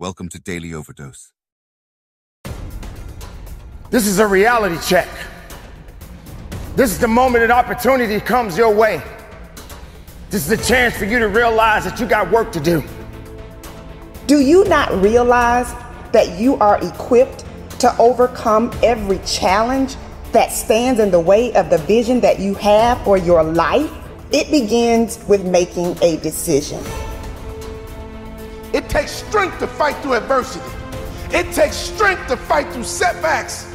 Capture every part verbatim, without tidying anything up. Welcome to Daily Overdose. This is a reality check. This is the moment that opportunity comes your way. This is a chance for you to realize that you got work to do. Do you not realize that you are equipped to overcome every challenge that stands in the way of the vision that you have for your life? It begins with making a decision. It takes strength to fight through adversity. It takes strength to fight through setbacks.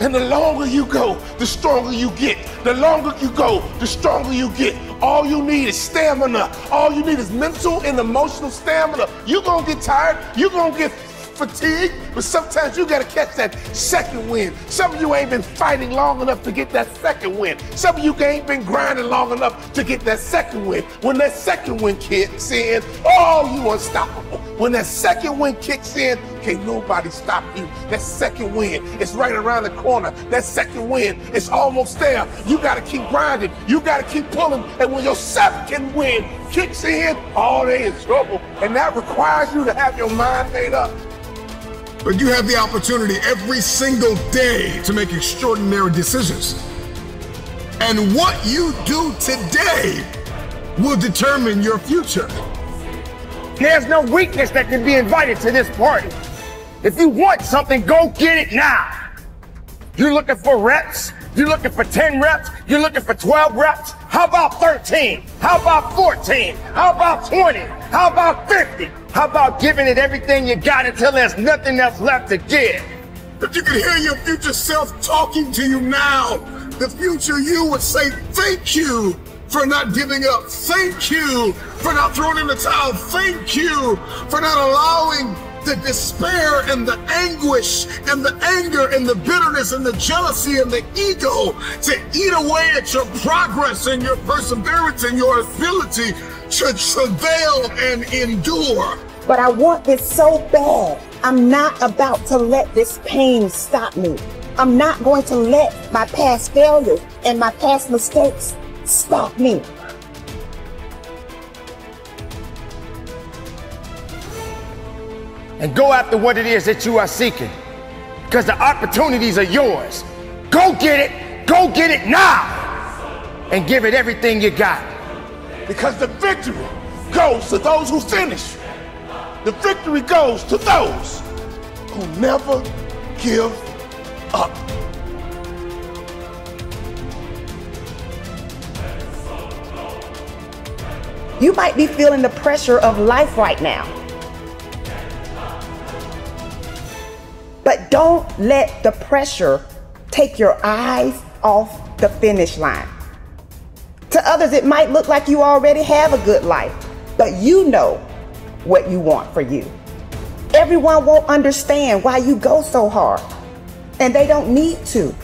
And the longer you go, the stronger you get. The longer you go, the stronger you get. All you need is stamina. All you need is mental and emotional stamina. You're gonna get tired, you're gonna get fatigued, but sometimes you gotta catch that second wind. Some of you ain't been fighting long enough to get that second wind. Some of you ain't been grinding long enough to get that second wind. When that second wind kicks in, oh, you unstoppable. When that second wind kicks in, can't nobody stop you. That second wind, it's right around the corner. That second wind, it's almost there. You gotta keep grinding, you gotta keep pulling, and when your second wind kicks in, all they in trouble. And that requires you to have your mind made up. But you have the opportunity every single day to make extraordinary decisions. And what you do today will determine your future. There's no weakness that can be invited to this party. If you want something, go get it now. You're looking for reps? You're looking for ten reps? You're looking for twelve reps? How about thirteen? How about fourteen? How about twenty? How about fifty? How about giving it everything you got until there's nothing else left to give? If you could hear your future self talking to you now, the future you would say, thank you for not giving up. Thank you for not throwing in the towel. Thank you for not allowing the despair and the anguish and the anger and the bitterness and the jealousy and the ego to eat away at your progress and your perseverance and your ability to travail and endure. But I want this so bad. I'm not about to let this pain stop me. I'm not going to let my past failures and my past mistakes stop me. And go after what it is that you are seeking, because the opportunities are yours. Go get it, go get it now, and give it everything you got. Because the victory goes to those who finish. The victory goes to those who never give up. You might be feeling the pressure of life right now. But don't let the pressure take your eyes off the finish line. To others, it might look like you already have a good life, but you know what you want for you. Everyone won't understand why you go so hard, and they don't need to,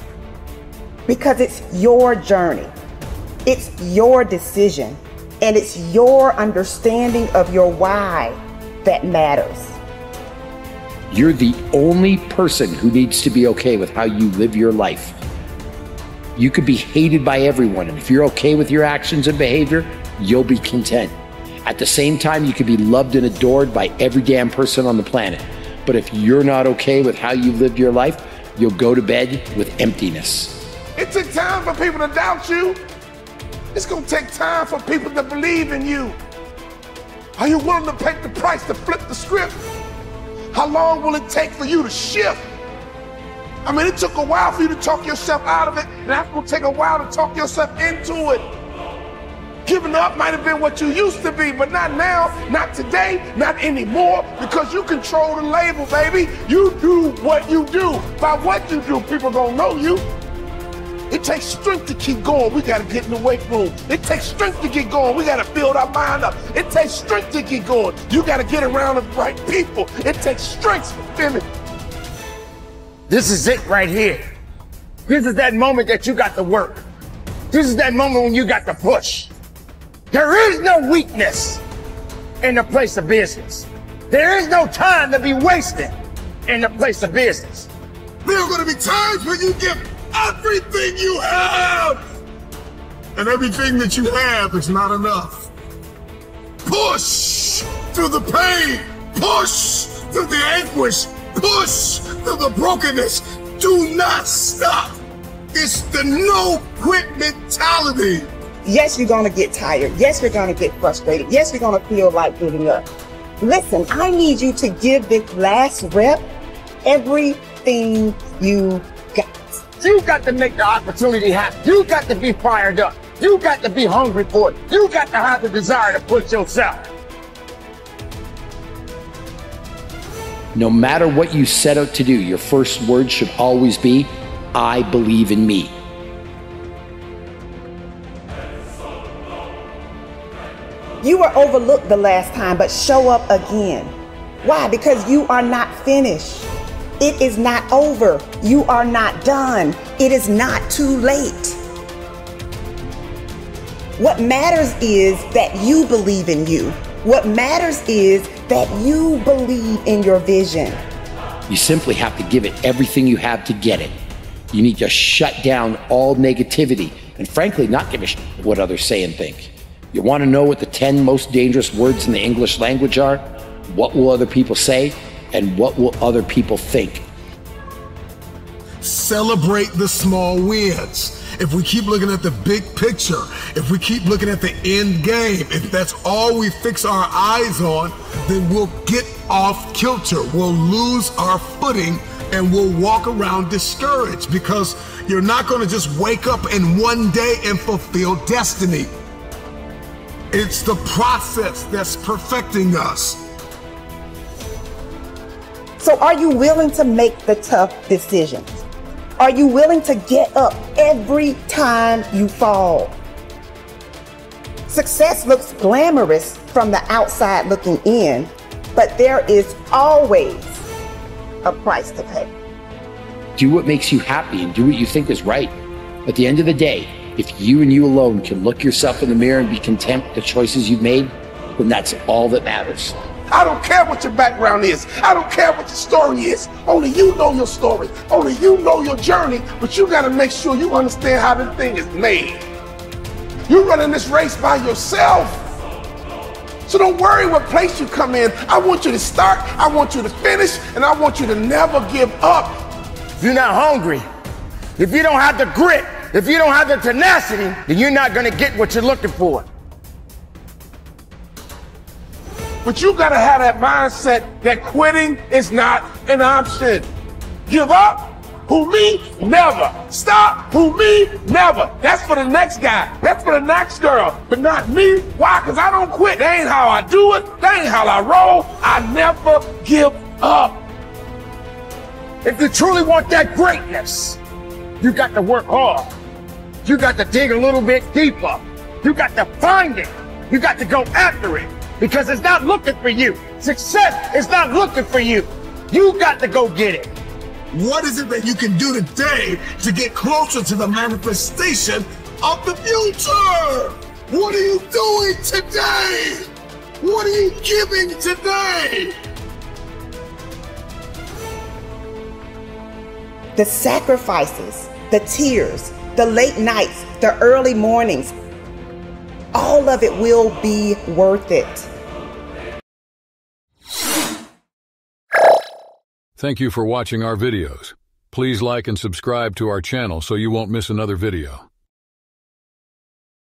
because it's your journey, it's your decision, and it's your understanding of your why that matters. You're the only person who needs to be okay with how you live your life. You could be hated by everyone, and if you're okay with your actions and behavior, you'll be content. At the same time, you could be loved and adored by every damn person on the planet. But if you're not okay with how you lived your life, you'll go to bed with emptiness. It took time for people to doubt you. It's gonna take time for people to believe in you. Are you willing to pay the price to flip the script? How long will it take for you to shift? I mean, it took a while for you to talk yourself out of it, and that's gonna take a while to talk yourself into it. Giving up might have been what you used to be, but not now, not today, not anymore, because you control the label, baby. You do what you do. By what you do, people gonna know you. It takes strength to keep going. We gotta get in the weight room. It takes strength to get going. We gotta build our mind up. It takes strength to get going. You gotta get around the right people. It takes strength to finish. This is it right here. This is that moment that you got to work. This is that moment when you got to push. There is no weakness in the place of business. There is no time to be wasted in the place of business. There are gonna be times when you give everything you have, and everything that you have is not enough. Push through the pain, Push through the anguish. Push through the brokenness. Do not stop. It's the no quit mentality. Yes, you're going to get tired. Yes, we're going to get frustrated. Yes, we're going to feel like giving up. Listen, I need you to give this last rep everything you got. You've got to make the opportunity happen. You've got to be fired up. You've got to be hungry for it. You've got to have the desire to push yourself. No matter what you set out to do, your first word should always be, I believe in me. You were overlooked the last time, but show up again. Why? Because you are not finished. It is not over. You are not done. It is not too late. What matters is that you believe in you. What matters is that you believe in your vision. You simply have to give it everything you have to get it. You need to shut down all negativity and, frankly, not give a shit what others say and think. You want to know what the ten most dangerous words in the English language are? What will other people say? And what will other people think? Celebrate the small wins. If we keep looking at the big picture, if we keep looking at the end game, if that's all we fix our eyes on, then we'll get off kilter. We'll lose our footing and we'll walk around discouraged, because you're not going to just wake up in one day and fulfill destiny. It's the process that's perfecting us. So are you willing to make the tough decisions? Are you willing to get up every time you fall? Success looks glamorous from the outside looking in, but there is always a price to pay. Do what makes you happy and do what you think is right. At the end of the day, if you and you alone can look yourself in the mirror and be content with the choices you've made, then that's all that matters. I don't care what your background is. I don't care what your story is. Only you know your story. Only you know your journey, but you gotta make sure you understand how this thing is made. You're running this race by yourself. So don't worry what place you come in. I want you to start, I want you to finish, and I want you to never give up. If you're not hungry, if you don't have the grit, if you don't have the tenacity, then you're not going to get what you're looking for. But you got to have that mindset that quitting is not an option. Give up? Who, me? Never. Stop? Who, me? Never. That's for the next guy. That's for the next girl. But not me. Why? Because I don't quit. That ain't how I do it. That ain't how I roll. I never give up. If you truly want that greatness, you got to work hard. You got to dig a little bit deeper. You got to find it. You got to go after it, because it's not looking for you. Success is not looking for you. You got to go get it. What is it that you can do today to get closer to the manifestation of the future? What are you doing today? What are you giving today? The sacrifices, the tears, the late nights, the early mornings, all of it will be worth it. Thank you for watching our videos. Please like and subscribe to our channel so you won't miss another video.